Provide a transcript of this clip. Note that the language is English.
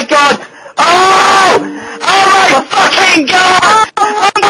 my God! Oh! Oh my fucking God! Oh my